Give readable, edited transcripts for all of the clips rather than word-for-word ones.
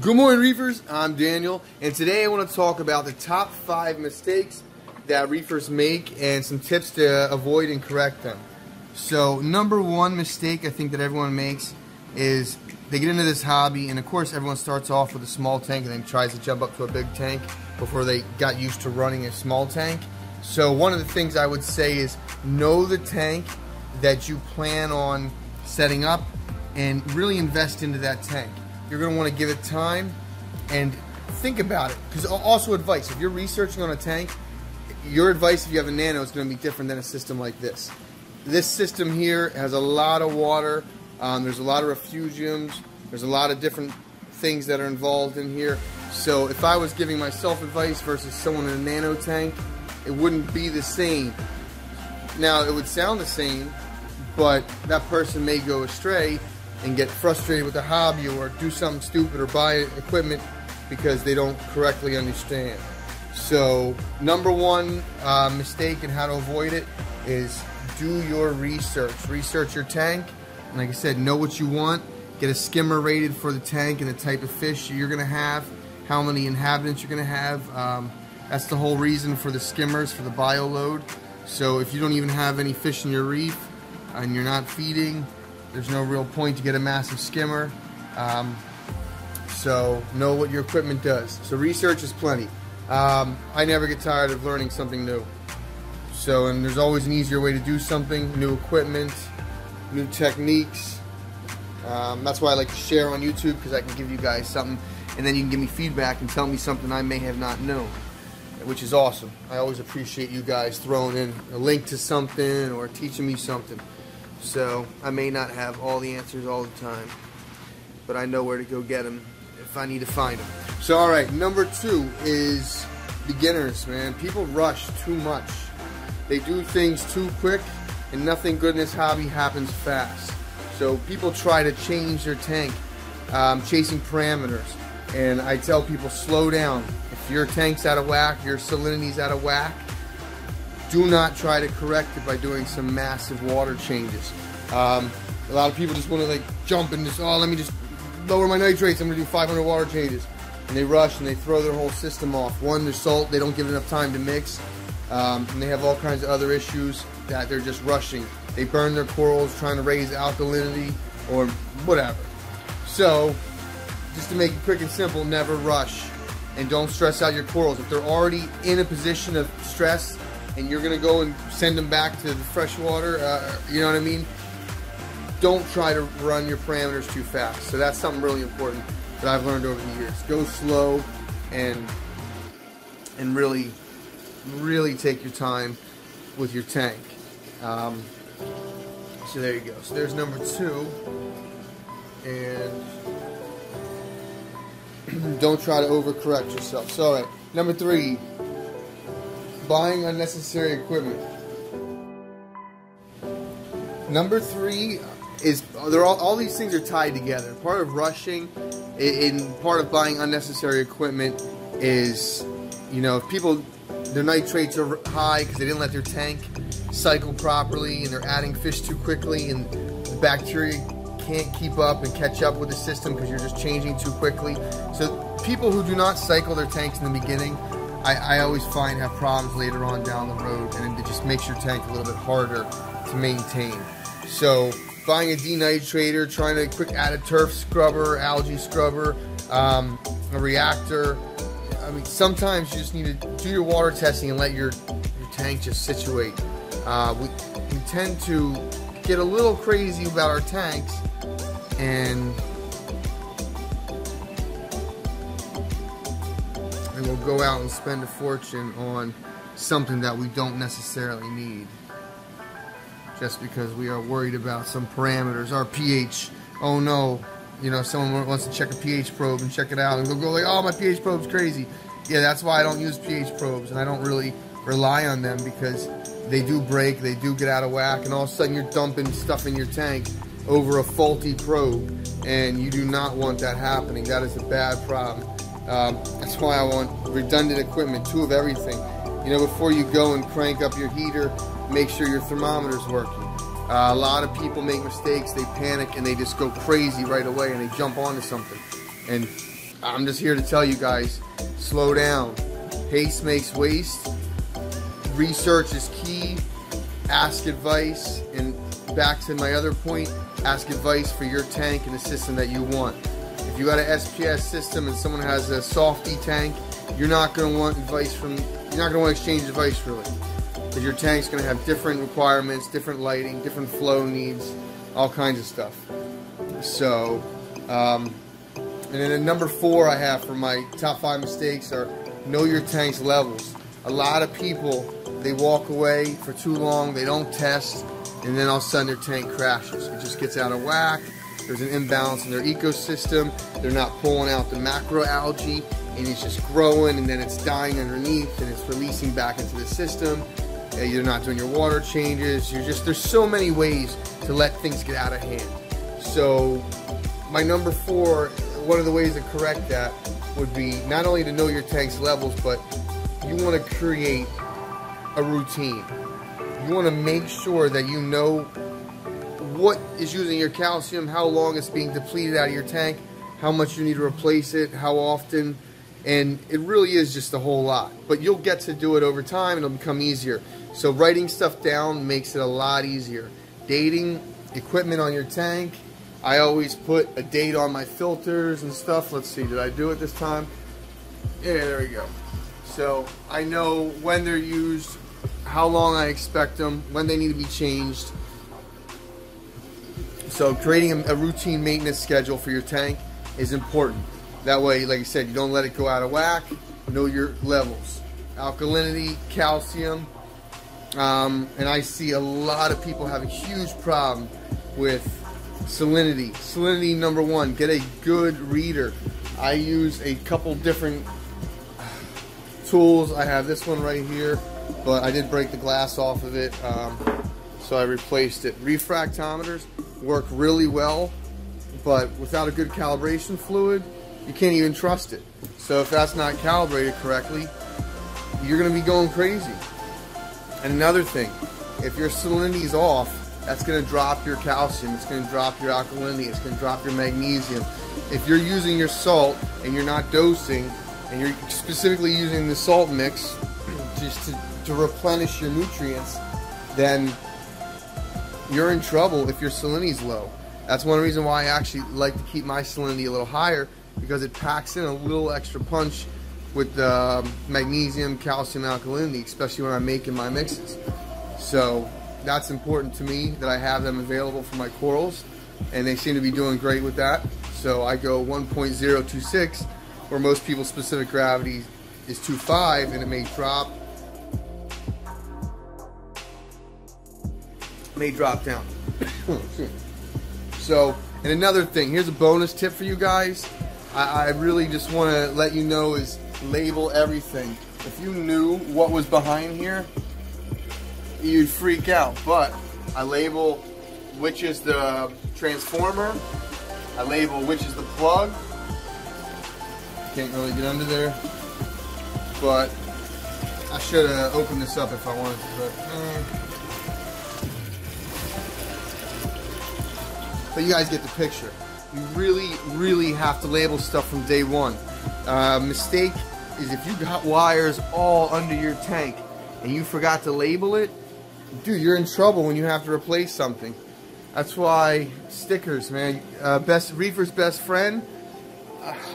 Good morning, reefers. I'm Daniel, and today I want to talk about the top 5 mistakes that reefers make and some tips to avoid and correct them. So number one mistake I think that everyone makes is they get into this hobby, and of course everyone starts off with a small tank and then tries to jump up to a big tank before they got used to running a small tank. So one of the things I would say is know the tank that you plan on setting up and really invest into that tank. You're going to want to give it time and think about it. Because also advice, if you're researching on a tank, your advice if you have a nano is going to be different than a system like this. This system here has a lot of water, there's a lot of refugiums, there's a lot of different things that are involved in here. So if I was giving myself advice versus someone in a nano tank, it wouldn't be the same. Now it would sound the same, but that person may go astray and get frustrated with the hobby or do something stupid or buy equipment because they don't correctly understand. So number one mistake and how to avoid it is do your research. Research your tank, and like I said, know what you want. Get a skimmer rated for the tank and the type of fish you're gonna have, how many inhabitants you're gonna have. That's the whole reason for the skimmers, for the bio load. So if you don't even have any fish in your reef and you're not feeding, there's no real point to get a massive skimmer. So know what your equipment does. So research is plenty. I never get tired of learning something new. So, and there's always an easier way to do something, new equipment, new techniques. That's why I like to share on YouTube, because I can give you guys something and then you can give me feedback and tell me something I may have not known, which is awesome. I always appreciate you guys throwing in a link to something or teaching me something. So I may not have all the answers all the time, but I know where to go get them if I need to find them. So all right, number two is beginners, man. People rush too much. They do things too quick, and nothing good in this hobby happens fast. So people try to change their tank, chasing parameters. And I tell people, slow down. If your tank's out of whack, your salinity's out of whack, do not try to correct it by doing some massive water changes. A lot of people just want to like jump and just, oh, let me just lower my nitrates, I'm going to do 500 water changes. And they rush and they throw their whole system off. One, their salt, they don't give it enough time to mix. And they have all kinds of other issues that they're just rushing. They burn their corals trying to raise alkalinity or whatever. So, just to make it quick and simple, never rush. And don't stress out your corals. If they're already in a position of stress, and you're going to go and send them back to the fresh water, you know what I mean? Don't try to run your parameters too fast. So that's something really important that I've learned over the years. Go slow and really, really take your time with your tank. So there you go. So there's number two. And don't try to overcorrect yourself. So all right, number three. Buying unnecessary equipment. Number three is they're all these things are tied together. Part of rushing and part of buying unnecessary equipment is, you know, if people, their nitrates are high because they didn't let their tank cycle properly and they're adding fish too quickly and the bacteria can't keep up and catch up with the system because you're just changing too quickly. So people who do not cycle their tanks in the beginning, I always find have problems later on down the road, and it just makes your tank a little bit harder to maintain. So buying a denitrator, trying to quick add a turf scrubber, algae scrubber, a reactor. I mean, sometimes you just need to do your water testing and let your tank just situate. We tend to get a little crazy about our tanks, and we'll go out and spend a fortune on something that we don't necessarily need just because we are worried about some parameters, our pH. Oh no, you know, someone wants to check a pH probe and check it out and they'll go like, oh, my pH probe's crazy. Yeah, that's why I don't use pH probes, and I don't really rely on them because they do break, they do get out of whack, and all of a sudden you're dumping stuff in your tank over a faulty probe, and you do not want that happening. That is a bad problem. That's why I want redundant equipment, 2 of everything. You know, before you go and crank up your heater, make sure your thermometer's working. A lot of people make mistakes, they panic, and they just go crazy right away, and they jump onto something. And I'm just here to tell you guys, slow down. Haste makes waste. Research is key. Ask advice, and back to my other point, ask advice for your tank and the system that you want. If you got an SPS system and someone has a softy tank, you're not going to want advice from, you're not going to want to exchange advice really, because your tank's going to have different requirements, different lighting, different flow needs, all kinds of stuff. So, and then at number 4 I have for my top 5 mistakes are know your tank's levels. A lot of people, they walk away for too long, they don't test, and then all of a sudden their tank crashes. It just gets out of whack, there's an imbalance in their ecosystem, they're not pulling out the macroalgae, and it's just growing, and then it's dying underneath, and it's releasing back into the system. You're not doing your water changes, you're just, there's so many ways to let things get out of hand. So my number 4, one of the ways to correct that would be not only to know your tank's levels, but you want to create a routine. You want to make sure that you know what is using your calcium, how long it's being depleted out of your tank, how much you need to replace it, how often, and it really is just a whole lot, but you'll get to do it over time and it'll become easier. So writing stuff down makes it a lot easier. Dating equipment on your tank, I always put a date on my filters and stuff. Let's see, did I do it this time? Yeah, there we go. So I know when they're used, how long I expect them, when they need to be changed. So creating a routine maintenance schedule for your tank is important. That way, like I said, you don't let it go out of whack. Know your levels. Alkalinity, calcium. And I see a lot of people have a huge problem with salinity. Salinity number 1, get a good reader. I use a couple different tools. I have this one right here, but I did break the glass off of it, so I replaced it. Refractometers work really well, but without a good calibration fluid, you can't even trust it. So if that's not calibrated correctly, you're going to be going crazy. And another thing, if your salinity's off, that's going to drop your calcium, it's going to drop your alkalinity, it's going to drop your magnesium. If you're using your salt and you're not dosing, and you're specifically using the salt mix just to replenish your nutrients, then you're in trouble if your salinity's low. That's one reason why I actually like to keep my salinity a little higher, because it packs in a little extra punch with the magnesium, calcium, alkalinity, especially when I'm making my mixes. So that's important to me that I have them available for my corals, and they seem to be doing great with that. So I go 1.026. where most people's specific gravity is 2.5, and it may drop down. So, and another thing, here's a bonus tip for you guys. I really just want to let you know is label everything. If you knew what was behind here, you'd freak out, but I label which is the transformer, I label which is the plug. Can't really get under there, but I should have opened this up if I wanted to, but you guys get the picture. You really, really have to label stuff from day one. Mistake is if you got wires all under your tank and you forgot to label it, dude, you're in trouble when you have to replace something. That's why stickers, man. Best reefer's best friend,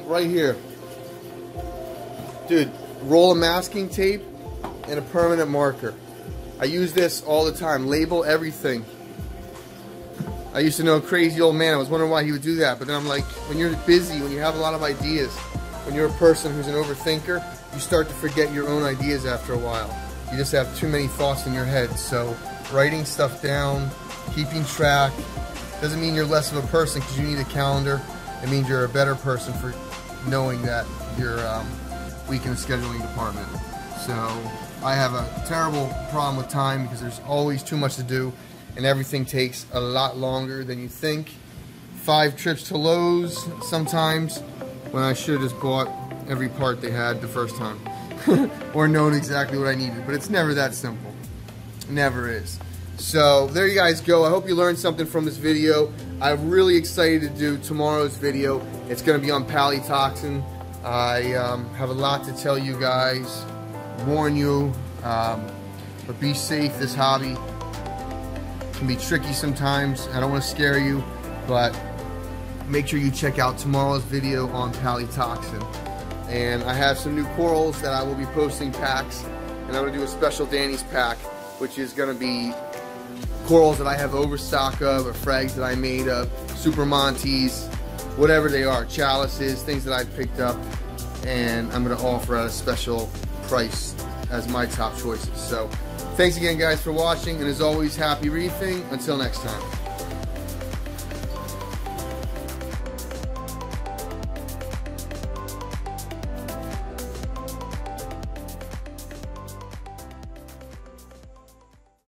right here. Dude, roll of masking tape and a permanent marker. I use this all the time. Label everything. I used to know a crazy old man. I was wondering why he would do that. But then I'm like, when you're busy, when you have a lot of ideas, when you're a person who's an overthinker, you start to forget your own ideas after a while. You just have too many thoughts in your head. So writing stuff down, keeping track, doesn't mean you're less of a person because you need a calendar. It means you're a better person for knowing that you're weekend scheduling department. So I have a terrible problem with time because there's always too much to do and everything takes a lot longer than you think. 5 trips to Lowe's sometimes when I should have just bought every part they had the first time or known exactly what I needed, but it's never that simple. It never is. So there you guys go. I hope you learned something from this video. I'm really excited to do tomorrow's video. It's going to be on palytoxin. I have a lot to tell you guys, warn you, but be safe. This hobby can be tricky sometimes. I don't want to scare you, but make sure you check out tomorrow's video on Polytoxin. And I have some new corals that I will be posting packs, and I'm going to do a special Danny's pack, which is going to be corals that I have overstock of, or frags that I made of, Super Montes, whatever they are, chalices, things that I picked up, and I'm going to offer at a special price as my top choices. So thanks again, guys, for watching, and as always, happy reefing. Until next time.